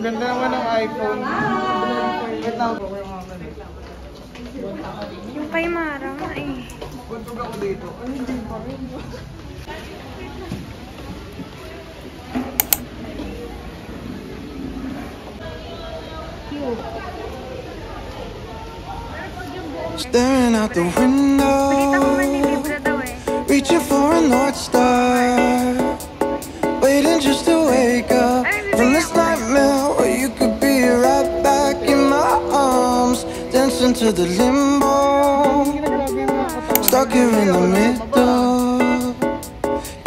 Ganda naman ng iPhone. Yung kay Mara nga eh. Kuntog ako dito. Ano hindi pa rin? Staring out the window, reaching for a North Star, waiting just to wake up from this nightmare where you could be right back in my arms, dancing to the limbo, stuck here in the middle.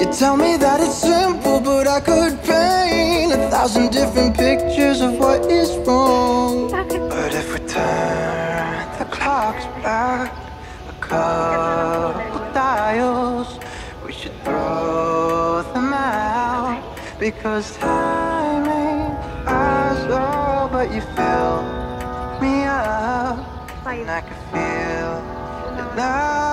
You tell me that it's simple, but I could paint 1,000 different pictures of what is wrong. But if we turn the clocks back a couple dials, we should throw them out, because time ain't ours, oh, but you fill me up, and I can feel it now.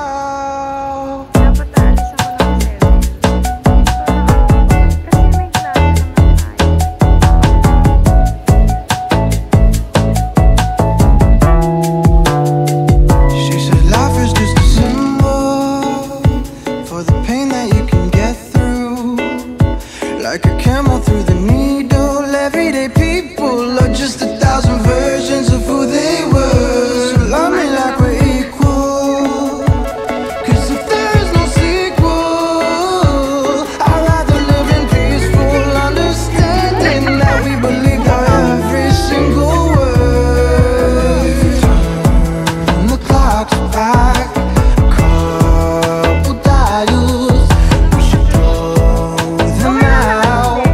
She said life is just a symbol for the pain that you can get through, like a camel through the needle. Everyday people are just 1,000 versions of who they were, so love me like we're equal, 'cause if there is no sequel, I'd rather live in peaceful understanding that we believed our every single word. If we turn the clocks back a couple dials, we should blow them out,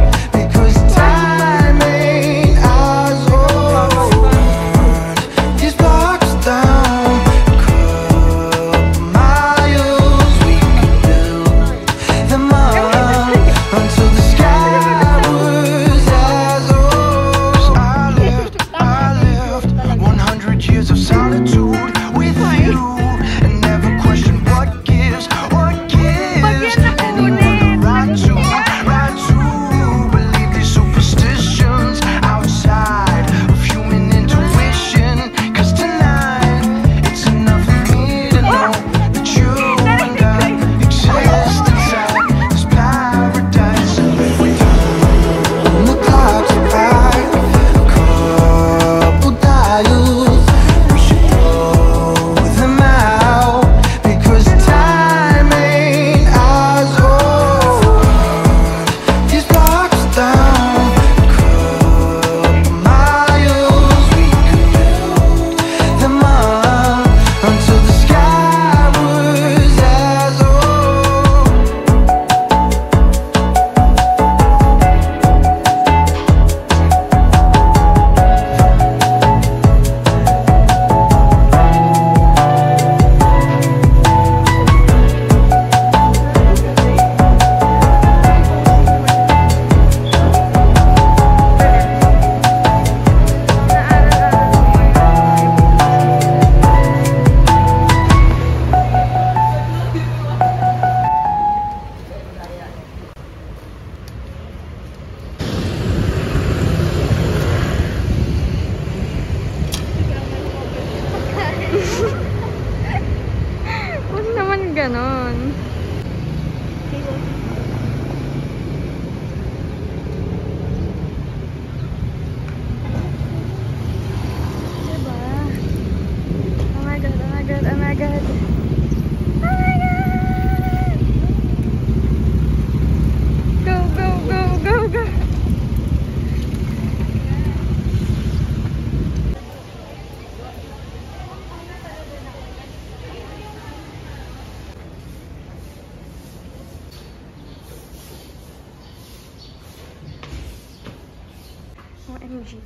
ng MG.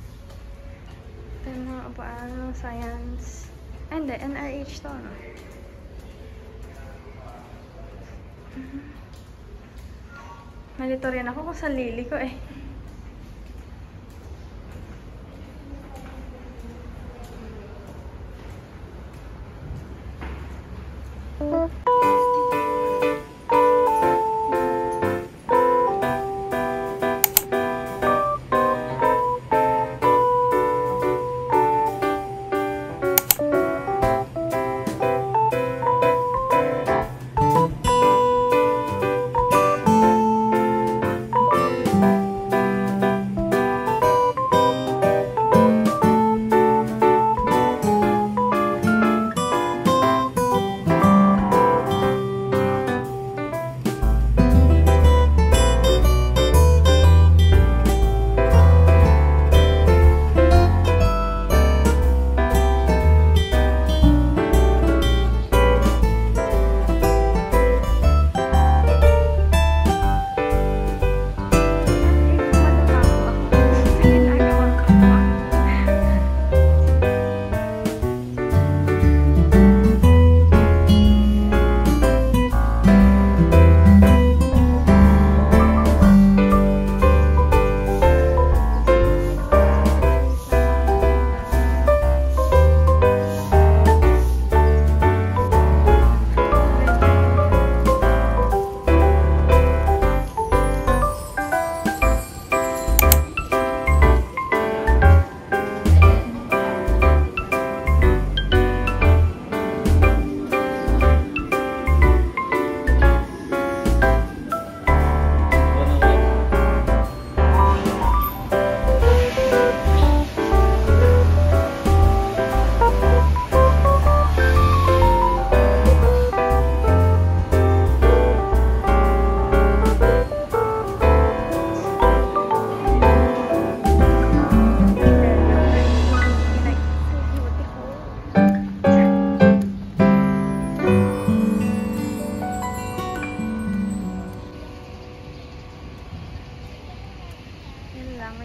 Ito yung mga upuan, science. And the NRH to, no? Malito rin ako kung sa lili ko eh.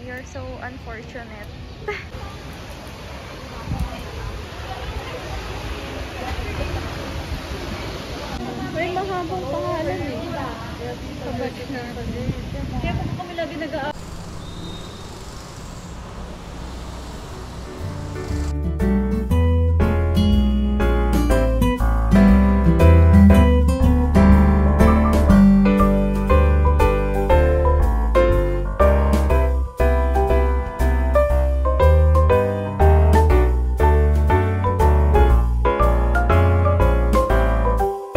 You're so unfortunate. May mahabang pangalan eh. Kaya kasi kami lagi nag-a-